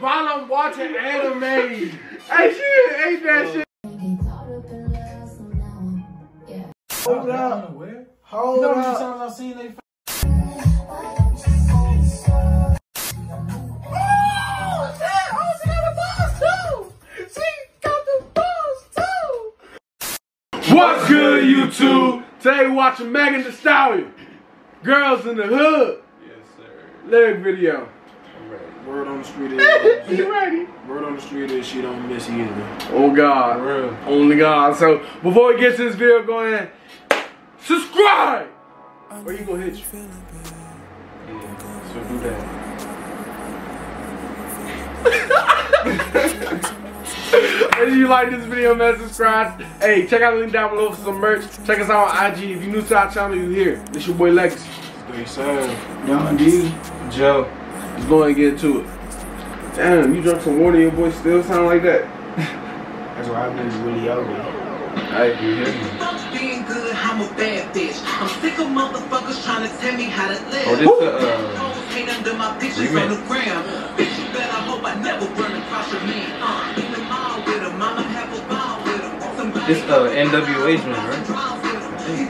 While I'm watching anime. Hey, she ate that shit. Hold up. Hold up. What's good, YouTube? Today we're watching Megan Thee Stallion, Girls in the Hood. Yes, sir. Lyric video. I'm ready. Word on the street is she ready. Word on the street is she don't miss either. Oh God. Real. Only God. So before we get to this video, go ahead and subscribe. Or you gonna hit you. Yeah. So do that. If you like this video, man, subscribe. Hey, check out the link down below for some merch. Check us out on IG. If you're new to our channel, you're here. This your boy Lex. Yes, sir. Y'all D. Joe. Let's go ahead and get to it. Damn, you drunk some water, your voice still sound like that. That's why I've been really ugly. Alright, you hear me? Fuck being good, I'm a bad bitch. I'm sick of motherfuckers trying to tell me how to live. Oh, this under my pictures on the gram. Bitch, you better hope I never burn across your man. This N.W.A. joint, right? It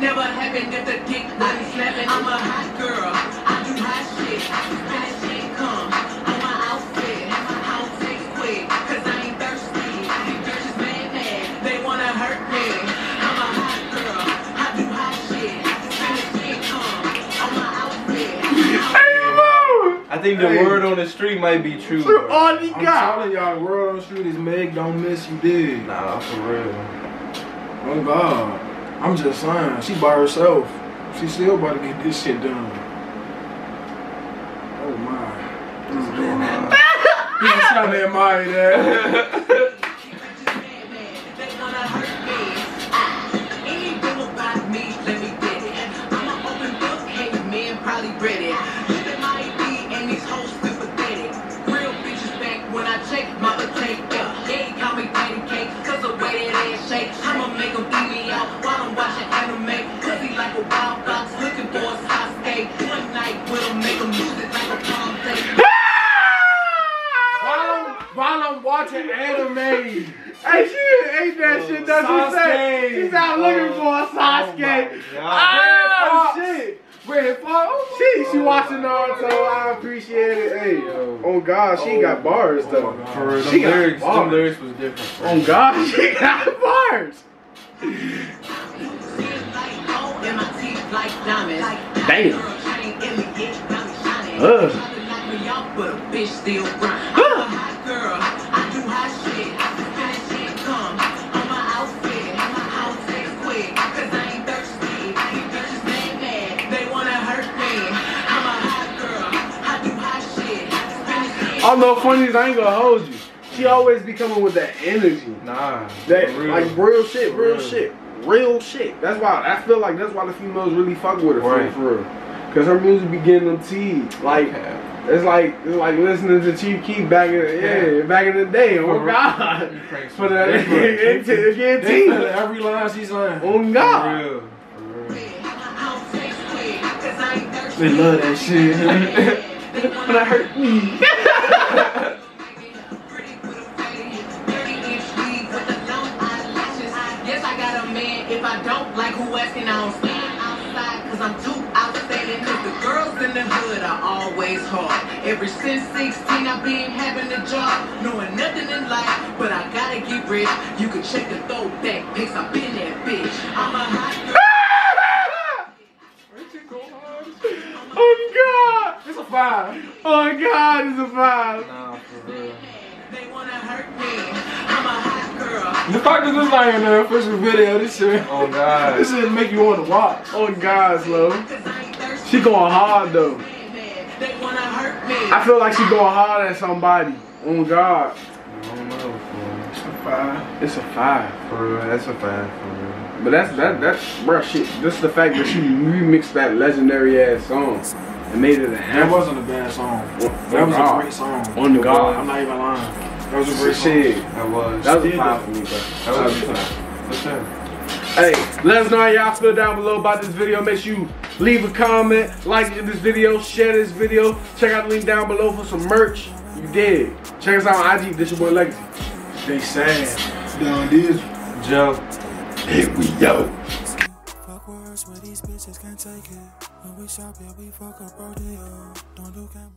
never happened if the dick I slapping. I'm a hot girl. I do hot shit. That shit come on my outfit. I don't take quick, cause I ain't thirsty. These bitches mad. They wanna hurt me. I think the word on the street might be true. Bro. All I'm telling y'all, the word on the street is Meg don't miss you, did. Nah, for real. Oh God, I'm just saying. She by herself. She still about to get this shit done. Oh my. This is trying to admire that. I'ma make him beat me out while I'm watching anime. Pussy like a wild fox looking for a Sasuke. One night we'll make him lose it like a palm thing. While I'm watching anime. Hey, she ate that shit, doesn't she say? She's out looking for a Sasuke. Oh shit. Wait, she watching on, so I appreciate it. Hey, oh God, she got bars though. For she got lyrics, bars. Them lyrics was different. Oh God, she got bars. Damn. I'm no funny, I ain't gonna hold you. She always be coming with that energy. Nah. That real, like real shit, real shit, real shit. That's why I feel like that's why the females really fuck with her for real. Cause her music be getting them teed. Like it's like listening to Chief Keef back in the back in the day. Oh God. For that again teed. Every line she's like, oh God. For real. They love that shit. They wanna hurt me. Like who else can I stand outside? Cause I'm too outstanding. Cause the girls in the hood are always hard. Ever since 16 I've been having a job, knowing nothing in life, but I gotta get rich. You can check the throwback pics, I've been that bitch. I'm a hot girl. Oh God, it's a vibe. Oh God, it's a vibe. Nah, for real. They wanna hurt me. I'm a hot girl. The fact that this is like in the official video, this shit. Oh God. This shit make you want to watch. Oh God, slow. She going hard though. They wanna hurt me. I feel like she going hard at somebody. Oh God. I don't know, fool. It's a five. It's a five. For real, that's a five. For real. But that's bro, shit. Just the fact that she remixed that legendary ass song. It made it a hammer. That wasn't a bad song. That was a great song. On the God. I'm not even lying. That was a great song. That was. That was a time for me, bro. That was a time. For sure. Hey, let us know how y'all feel down below about this video. Make sure you leave a comment, like this video, share this video. Check out the link down below for some merch. You dig? Check us out on IG. This your boy Legacy. Stay sad. Down this. Joe. Here we go. Fuck words where these bitches can't take it. When we shop, yeah, we fuck up rodeo. Don't do camera.